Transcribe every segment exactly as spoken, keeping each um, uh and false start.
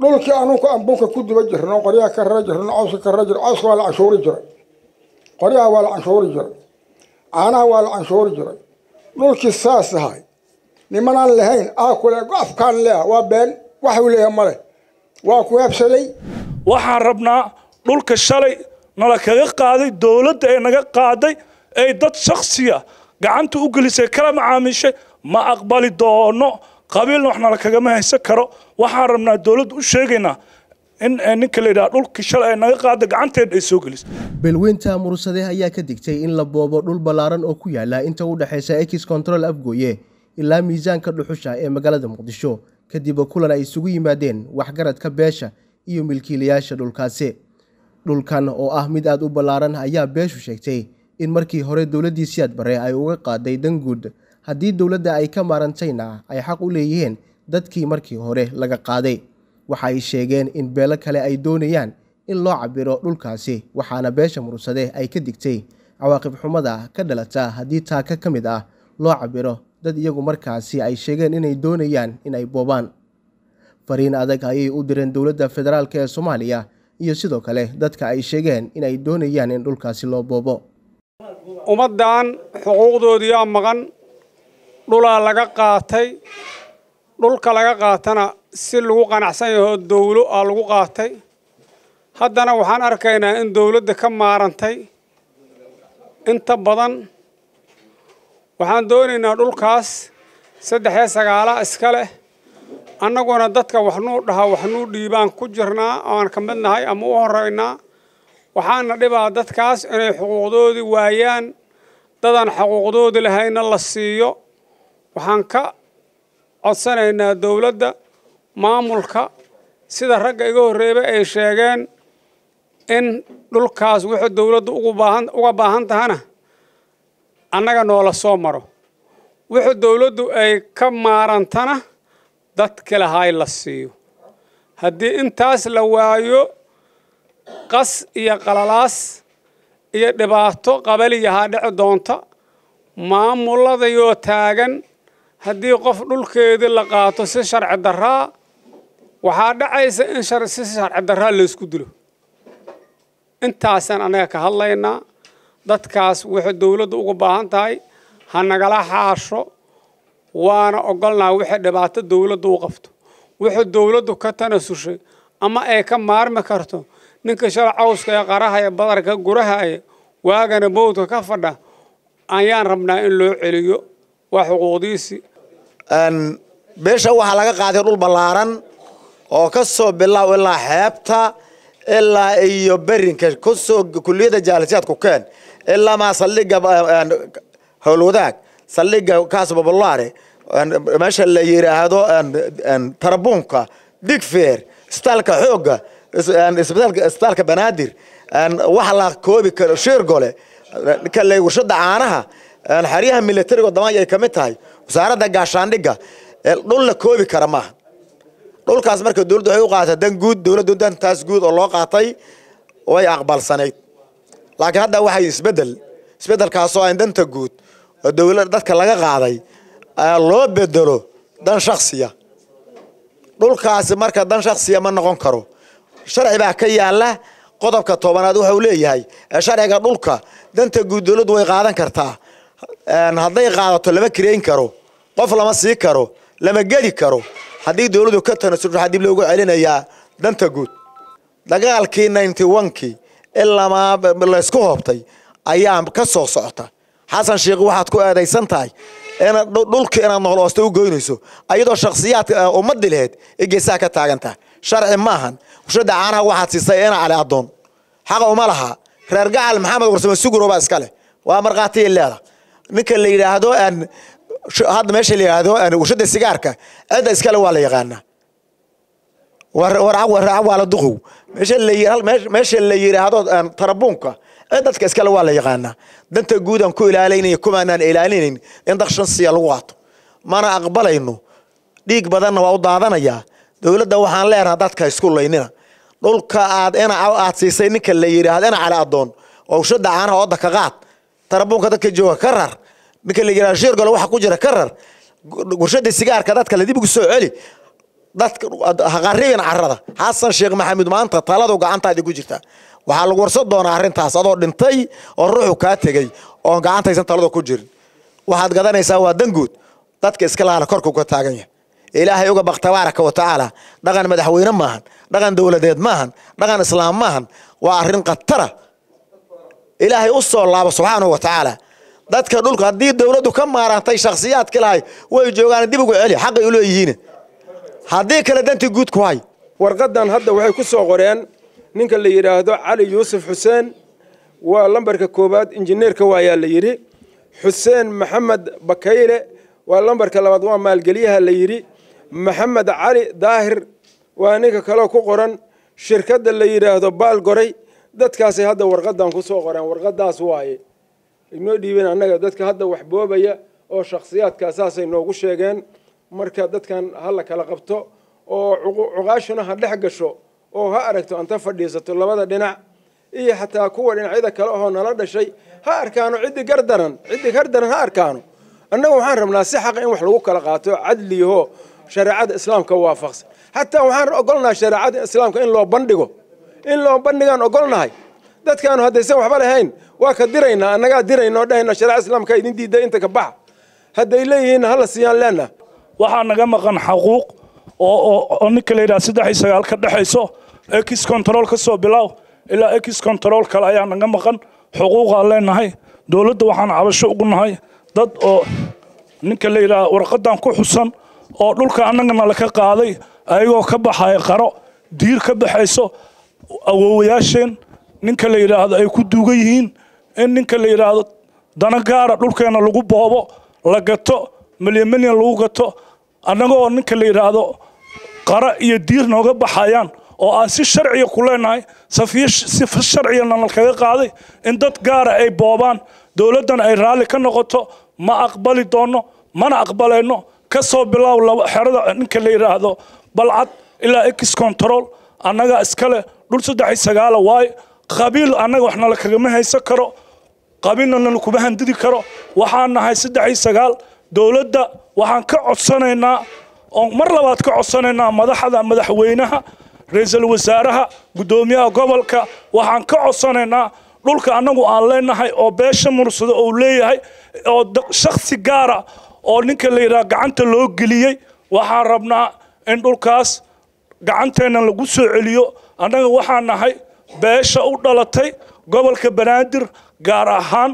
دولك أنوك أنبوك كود بجرنا قرية كرر جرنا عوس كرر جر عوس والعشور جر قرية والعشور جر أنا والعشور جر دولك الساس هاي نمنا لهين أكل أفكان له وبين وحولهم ماله وأكو يفسلي وحربنا دولك الشلي نلك قاضي دولة نلك قاضي أي ضد شخصية قعنت أجلس كلام عامش ما أقبل دونه قبل نحنا لكجا ما يسكروا وحرمنا الدولة وشجنا إن إن كل ده نقول كشلا إن قاعد قعنت السوقلس. بالوين تامر صديها يا كدكتي إن لبوبر نقول بلارن أقوياء لا إن تود حساء كيس كنترول أبجوية إلا ميزان كله حشاء مقالة مقدشو كديب كلنا يسوقي مادين وحجرت كباشة يوم الكيلياشة دول كاسة دول كان أو أحمد أدو بلارن هيا بيشو شكتي إن مركي هري الدولة دي سياد بري أيوة قاعد يدن جود haddii dawladda ay ka maarantayna ay xaq u leeyihiin dadkii markii hore laga qaaday waxa ay sheegeen in beelo kale ay doonayaan in loo cabiro dhulkaasi waxaana beesha murusade ay ka digtay cawaaqib xumada ka dhalata haddii taaka ka mid ah loo cabiro dad iyagu markaasi ay sheegeen inay doonayaan in ay boobaan fariin adag ayay u direen dawladda federaalka ee Soomaaliya iyo sidoo kale dadka ay sheegeen in ay doonayaan in dhulkaasi loo boobo umadan xuquuqdoodii aan maqan dhulaa laga qaatay dhulka laga qaatana si lagu qanacsan yahay dawlad ah lagu qaatay haddana waxaan arkaynaa in dawladda ka maarantay inta badan waxaan doonaynaa dhulkaas saddex iyo sagaal iska leh annaguna dadka wax noo dhaha wax noo dhiibaan ku jirnaa aan ka mid nahay ama u horeynaa waxaana dhibaa dadkaas inay xuquuqdoodii waayaan dadan xuquuqdoodii lahayna la siiyo waxaan ka codsanaynaa dawladda maamulka sida ragga iga horeeyay ay sheegeen in dhulkaas waxa dawladdu ugu baahan uga baahan tahana annaga noola soo maro waxa dawladdu ay ka maarantana dad kale hay la siiyo haddii intaas la waayo qas iyo qalalaas iyo dhibaato qabaliyaha dhici doonta maamulada iyo taagan haddii qof dhulkeedii la qaato si sharci darra waxa dhacaysa in sharci sharci darra la isku dilo intaasan anaga ka hadlayna dadkaas waxa dawladdu ugu baahan tahay ha nagala xaasho waana ogolnaa waxa dhibaato dawladdu u qabto waxa dawladdu ka tanasushay ama ay ka maarmi karto ninka sharcawska ee qaraha ee badarka guraha ee waagana boodka ka fadha ayaan rabnaa in loo celiyo وحقوقيسي أن بيشا وحلاقة قادروا البلارن أو كسو بالله ولا حيبتا إلا يبرين كسو كلية جالسات كوكان إلا ما صليق هولوداك صليق كاسب بالله أن ماشي اللي يرى هذا أن أن تربونكا ديكفير استالك حوجة أن استالك استالك بنادر أن وحلاق كوبي شيرجولي كلي وشد عانها الحرية ملتيري قدما يكملتها وسارة دعاشان دقة دول كوبي كرما دول كاسمر كدول ده يقعد دن جود دول دول دن تاس جود الله قاطي ويا أقبل سنة لكن هذا واحد يسبدل يسبدل كاسوا عندن تجود الدول ده كلاجا قاطي الله بدله دن شخصية دول كاسمر كدن شخصية ما نقنكره شرع بعكية على قطب كطبنا ده هؤلاء هاي شرع دول كا دن تجود دول ده يقعدن كرتها أن هذي قاعدة لما كرين كرو طفل ما سي كرو لما جدي كرو هذي دولو كتر نسرج هذي بلوج علينا يا دنت جود دقال كي نينتي وانكي إلا ما بالله سكوب تي أيام كسر صعته حسن شيخ واحد كوا داي سنتاي أنا دول كي أنا نهار أستوي جينيسو أيضا شخصيات أمدلهت إجي ساكت عجنته شرع ماهن وشد عنها واحد سيسينا على الضم حاجة ومالها رجع المحمد ورسم السجور وباسكله وأمرقاتي الليلة ninka la yiraahdo aan hadda meesha la yiraahdo aan ushada sigaarka aad iskala wala yaqaana war war war wala duqo meesha la yiraahdo meesha la yiraahdo aan tarabuunka aad dadka iskala wala yaqaana danta guud aan ku ilaalinayno kuma aan ilaalinayno in daqshan siya lagu waato mana aqbalayno dhiig badanna waa u daadanaya dawladda waxaan leeyahay dadka isku leeynina dhulka aad ina aad siisay ninka la yiraahdo ana ala adoon oo ushada aan hooda ka qaad تربون كذا كجوا كرر بكل جراشير قالوا واحد كوجرا كرر قرشة السيجار كذا كلا دي بقصوا علي هغريين عرضة حسن شيخ محمد ما أنت طالد وقعدت هذه كوجرتا وهالورصة ده أنا عرنت هصادو دنتي والروح وكاتي جاي وقعدت إذا طالد كوجر وهاد قدرنا يسوى دنجود تذكر إسكال على كركو كتاعينه إلهي يوجا بختبارك وتعالى دغن مدحوين ماهن دغن دولة ديد ماهن دغن إسلام ماهن وعرن قطرة إلهي أصل الله سبحانه وتعالى تذكر دول قديد دولته كم عرنتي شخصيات كلاي ويجوعان دي بقول عليه حق يقولوا يجينه هذيك كلا دنت جود كواي ورقدان هذا وحي كسر غريان نينك اللي يرى هذا علي يوسف حسين ولمبرك كوباد إنجنير كواي اللي يري حسين محمد بكيرة ولمبرك لبضوان مال جليها اللي يري محمد علي ظاهر وانيك كلا كقرن شركة اللي يرى هذا بالقري دت كاسي هذا ورقدان كسر غريان ورقدان سواي إنه ديبين أنا دت كهذا وحبوبية أو شخصيات كأساس إنه وش يجان marka dadkan hal kala qabto oo ugaashana ha dhex gasho oo ha aragto inta fadhiisato labada dhinac iyo hatta kuwa dhinacyada kale oo nala dhashay ha arkaano cid gardaran cid gardaran ha arkaano annagu waxaan rabnaa si xaq in wax lagu kala qaato cadliyo shariicada islaamka waafaqsan hatta waxaan ogolnaa shariicada islaamka in loo bandhigo in loo bandhigaan ogolnahay dadkan hadaysan waxba lahayn waa ka diraynaa annaga dirayno dhahayna shariicada islaamka idin diiday inta ka bax haday leeyeen hal siyan leena waxaan naga maqan xuquuq oo oo ninkaleeyahay saddex iyo sagaal ka dhaxayso x control ka soo bilaw ilaa x control kale ayaa naga maqan xuquuq aan leenahay dawladda waxaan cabasho ugu nahay dad oo ninkaleeyahay warqadan ku xusan oo dhulka annagana la ka qaaday ayagoo ka baxay qaro diir ka baxayso awoowayaasheen ninkaleeyahay ay ku duugan yihiin in ninkaleeyahay dana gaar dhulkeena lagu boobo la gato مليون مليون لوجاتو أنا قاول نكلي رادو قراء يدير نوجا بحيان أو أنسي الشرعية كلناي سفيش سف الشرعية لنا الكليق هذه إن دت قارة أي بابان دولتنا أي رالك نقطة ما أقبل دونه ما نقبل إنه كسب الله ولا حرده نكلي رادو بالعد إلى إكس كنترول أنا قا إسكاله رولس دعي سجاله واي قبيل أنا وإحنا لكلمة هاي سكره قبيلنا نلقبهن ددي كره وحنا هاي سدعي سجال دولة وحن كعصننا أو مرة بعد كعصننا مدح هذا مدح وينها رئيس الوزراء قدوميا قبل ك وحن كعصننا نقول كأنه علينا هاي أو بيشا مرصد أو ليه هاي أو شخص جارة أو نك اللي راجعن تلوجليه وحن ربنا نقول كاس جعنتنا لجوس عليو أنا وحن هاي بيشا أودلتي قبل كبنادر جارهان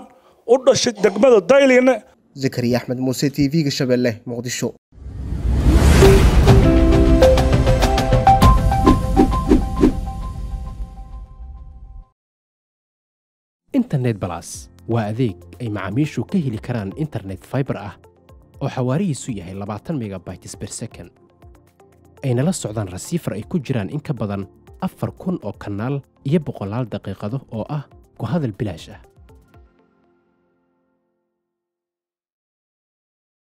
أودش دقمة دايلينه زكريا أحمد موسى تي في الشبلة مقدشو. إنترنت بلاس وأذيك أي معاميشو كهلي كران إنترنت فايبر أه أو حواري سوية هي لبعتن ميجا بايتس بير سكن. أين لا السعودان رسيفر أي كجران إنك بدن أفر كون أو كنال يبقى لال دقيقة أو أه كهذا البلاش أه.